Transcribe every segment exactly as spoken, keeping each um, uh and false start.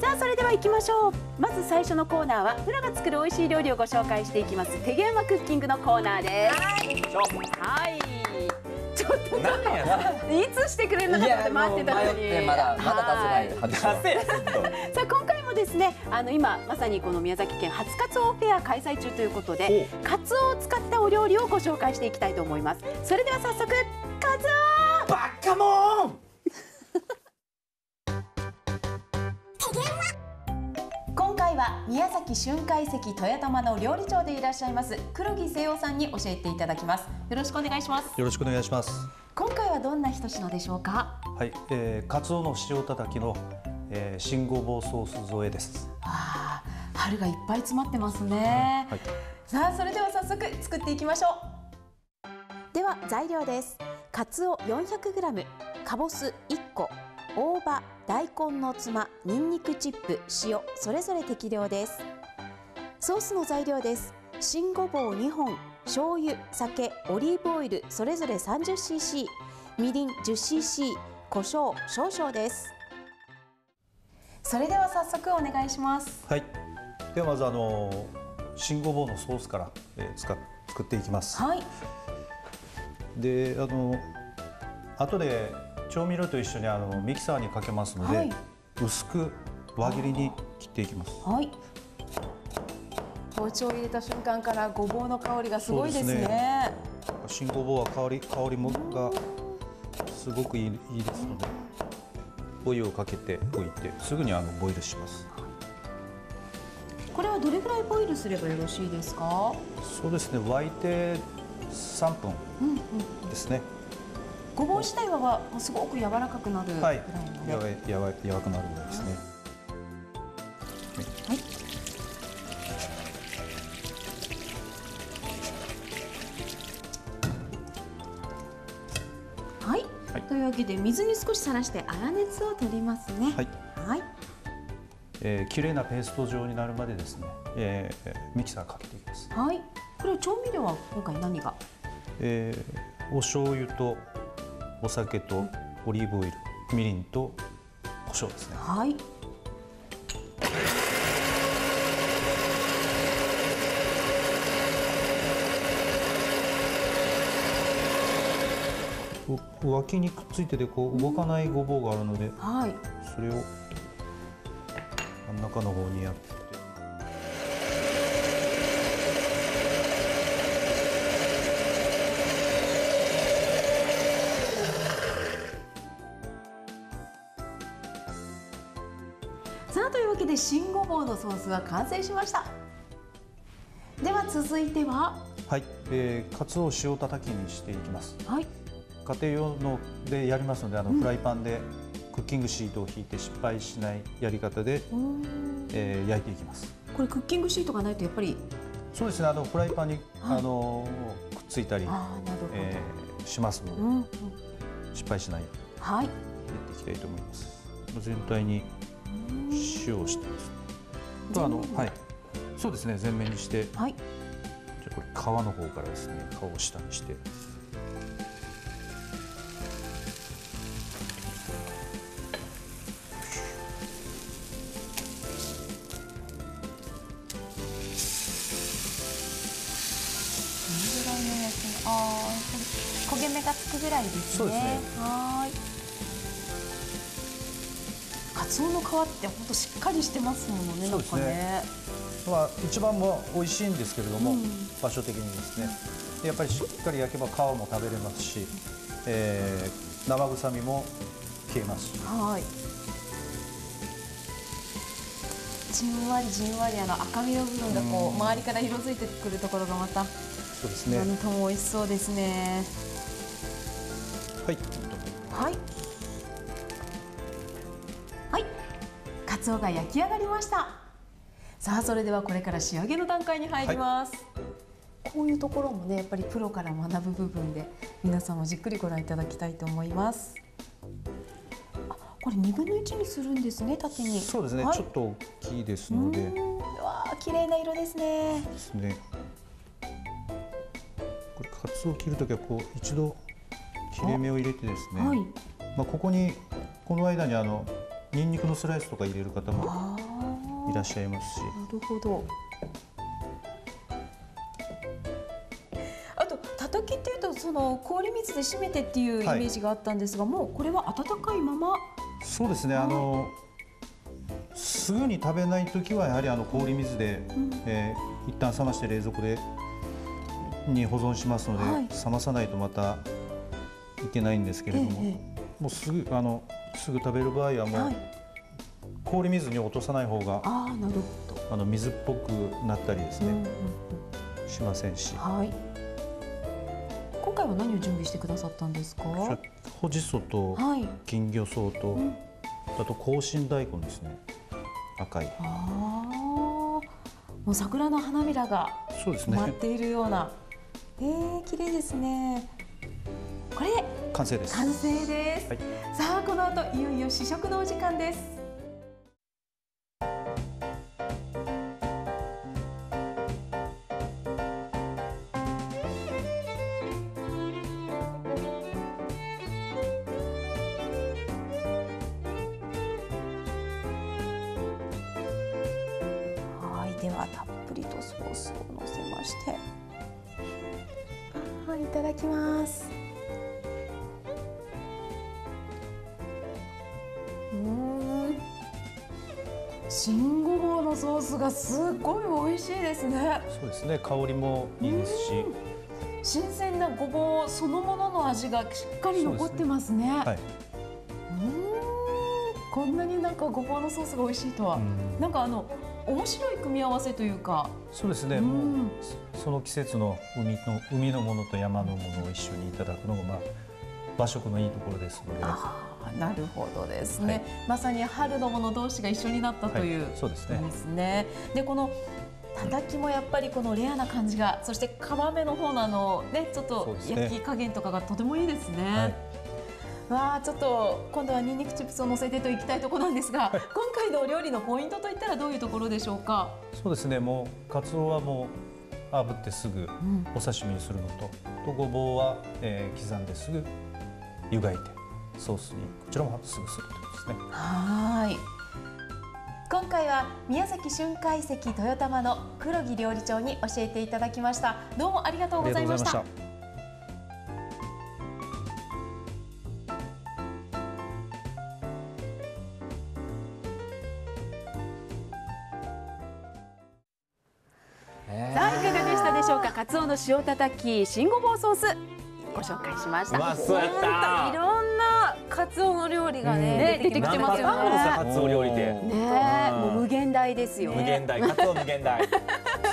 さあそれでは行きましょう。まず最初のコーナーはフラが作る美味しい料理をご紹介していきます、手げんわクッキングのコーナーです。はいちょっと何やいつしてくれるのかって待ってたのにまだまだ出せない。さあ今回もですね、あの今まさにこの宮崎県初カツオフェア開催中ということで、カツオを使ったお料理をご紹介していきたいと思います。それでは早速カツオバッカモン。今回は宮崎春海石豊玉の料理長でいらっしゃいます黒木誠雄さんに教えていただきます。よろしくお願いします。よろしくお願いします。今回はどんな一品でしょうか。はい、えー、カツオの塩たたきの、えー、新ごぼうソース添えです。あー、春がいっぱい詰まってますね、うん、はい、さあそれでは早速作っていきましょう。では材料です。カツオ よんひゃくグラム、 かぼすいっこ、大葉、大根のつま、にんにくチップ、塩、それぞれ適量です。ソースの材料です。新ごぼうにほん、醤油、酒、オリーブオイル、それぞれ さんじゅっシーシー、みりん じゅっシーシー、胡椒少々です。それでは早速お願いします。はい。ではまずあの新ごぼうのソースから、えー、使っ作っていきます。はい。で、あの後で調味料と一緒にあのミキサーにかけますので、はい、薄く輪切りに切っていきます。はい。包丁を入れた瞬間からごぼうの香りがすごいですね。そうですね。新ごぼうは香り香りもがすごくいいいいですので、お湯をかけておいてすぐにあのボイルします。これはどれぐらいボイルすればよろしいですか？そうですね。沸いてさんぷんですね。うんうん、ごぼう自体はすごく柔らかくなるぐらいので、はい、やわやわくなるぐらいですね。はい。はい。はい、というわけで水に少しさらして粗熱を取りますね。はい。はい。えー、綺麗なペースト状になるまでですね、えー、ミキサーかけていきます。はい。これ調味料は今回何が？えー、お醤油とお酒とオリーブオイル、みりんと胡椒ですね。はい。脇にくっついててこう動かないごぼうがあるので、はい、それを真ん中の方にやって。さあというわけで新ごぼうのソースは完成しました。では続いては、はい、えー、カツオを塩たたきにしていきます。はい、家庭用のでやりますので、あの、うん、フライパンでクッキングシートを引いて失敗しないやり方で、えー、焼いていきます。これクッキングシートがないとやっぱりそうですね、あのフライパンに、はい、あのくっついたり、えー、しますので、うん、うん、失敗しないように、はい、やっていきたいと思います。全体に塩をしてます。あの、はい、そうですね、全面にして、はい、じゃこれ皮の方からですね、皮を下にして、あー、焦げ目がつくぐらいですね。そうですね。はい。カツオの皮って本当しっかりしてますもんね。そうですね。まあ一番も美味しいんですけれども、うん、場所的にですね。やっぱりしっかり焼けば皮も食べれますし、えー、生臭みも消えますし。はい。じんわりじんわりあの赤身の部分がこう、うん、周りから色づいてくるところがまた。そうですね。なんとも美味しそうですね。はい。はい。カツオが焼き上がりました。さあそれではこれから仕上げの段階に入ります、はい、こういうところもねやっぱりプロから学ぶ部分で皆さんもじっくりご覧いただきたいと思います。あ、これにぶんのいちにするんですね、縦に。そうですね、はい、ちょっと大きいですので、うわー綺麗な色ですね。ですね。これカツオを切るときはこう一度切れ目を入れてですね、はい、まあここにこの間にあのニンニクのスライスとか入れる方もいらっしゃいますし。なるほど。あと叩きっていうとその氷水で締めてっていうイメージがあったんですが、はい、もうこれは温かいまま。そうですね。あのすぐに食べないときはやはりあの氷水で、うん、えー、一旦冷まして冷蔵庫でに保存しますので、はい、冷まさないとまたいけないんですけれども、ええ、もうすぐあのすぐ食べる場合はもう、はい、氷水に落とさない方が、あー、なるほど、あの水っぽくなったりですね、うんうん、しませんし、はい、今回は何を準備してくださったんですか？ほじそと、はい、金魚草と、うん、あと紅芯大根ですね、赤い。あー、もう桜の花びらが舞っているような。えー、綺麗ですね。これ完成です。完成です。はい、さあこの後いよいよ試食のお時間です。はい、ではたっぷりとソースをのせまして、はい、いただきます。新ごぼうのソースがすっごい美味しいですね。そうですね、香りもいいですし、新鮮なごぼうそのものの味がしっかり残ってますね。はい、うん、こんなになんかごぼうのソースが美味しいとは、んなんかあの面白い組み合わせというか。そうですね、うん、もうその季節の海の海のものと山のものを一緒にいただくのがまあ和食のいいところですので。なるほどですね、はい、まさに春のもの同士が一緒になったという、はい、そうですね。ですね。でこのたたきもやっぱりこのレアな感じが、そして皮目の方のあのねちょっと焼き加減とかがとてもいいですね。はい、わあちょっと今度はニンニクチップスを乗せてといきたいところなんですが、はい、今回のお料理のポイントといったらどういうところでしょうか。そうですね。もうカツオはもう炙ってすぐお刺身にするのと、うん、とごぼうは、えー、刻んですぐ湯がいて。ソースにこちらもすぐするということですね。はい。今回は宮崎春海遺跡豊玉の黒木料理長に教えていただきました。どうもありがとうございました。さあいかがでしたでしょうか。カツオの塩たたき、新ごぼうソースご紹介しました。いろんなカツオの料理がね、出てきてますよね。カツオ料理で、ね、もう無限大ですよ。無限大、カツオ無限大。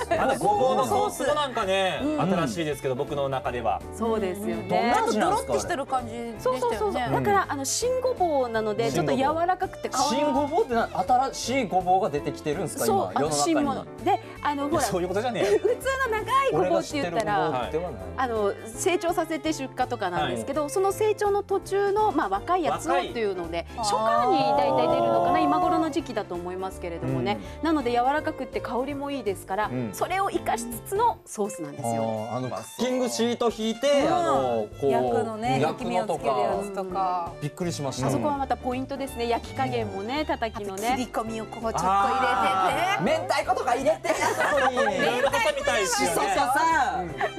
あのごぼうのソースもなんかね、新しいですけど、僕の中では。そうですよね。ちょっとドロッとしてる感じでしたよね。そうそうそう。だから、あの新ごぼうなので、ちょっと柔らかくて。新ごぼうって、新しいごぼうが出てきてるんですか。今、世の中に。新もので、あの、ほら。そういうことじゃねえ。普通の長いごぼうって言ったら、あの成長させて出荷とかなんですけど、その成長の途中の、まあ。若いやつっていうので初夏に大体出るのかな、今頃の時期だと思いますけれどもね、うん、なので柔らかくって香りもいいですから、うん、それを生かしつつのソースなんですよ。あのクッキングシート引いて、うん、あのこう焼くのね、焼き目をつけるやつとか、うん、びっくりしました。あそこはまたポイントですね。焼き加減もね、たたきのね、切り込みをここちょっと入れてね、明太子とか入れて、そこに明太子みたいし、そうそうそ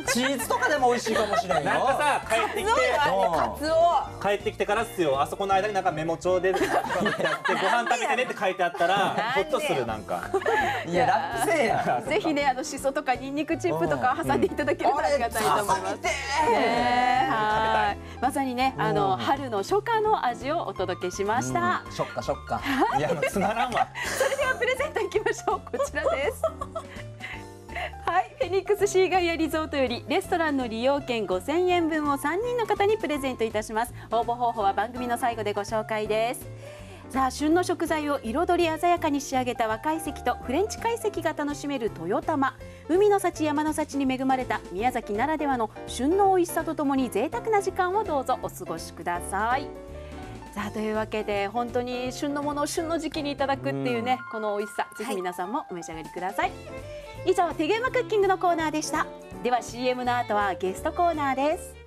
う、チーズとかでも美味しいかもしれないよ。なんかさ、帰ってきて、カツオ帰ってきてから。あそこの間になんかメモ帳でご飯食べてねって書いてあったらほっとする。なんかいやラップせえや。ぜひね、あのしそとかにんにくチップとか挟んでいただければありがたいと思います。はい、まさにね、あの春の初夏の味をお届けしました。初夏初夏。いやつながんわ。それではプレゼントいきましょう。こちらです。はい、フェニックスシーガイアリゾートよりレストランの利用券ごせんえん分をさんにんの方にプレゼントいたします。応募方法は番組の最後でご紹介です。さあ、旬の食材を彩り鮮やかに仕上げた和懐石とフレンチ懐石が楽しめる豊玉。海の幸山の幸に恵まれた宮崎ならではの旬の美味しさとともに贅沢な時間をどうぞお過ごしください。さあ、というわけで本当に旬のものを旬の時期にいただくっていうね、この美味しさ、ぜひ皆さんもお召し上がりください。以上、手芸マクッキングのコーナーでした。では シーエム の後はゲストコーナーです。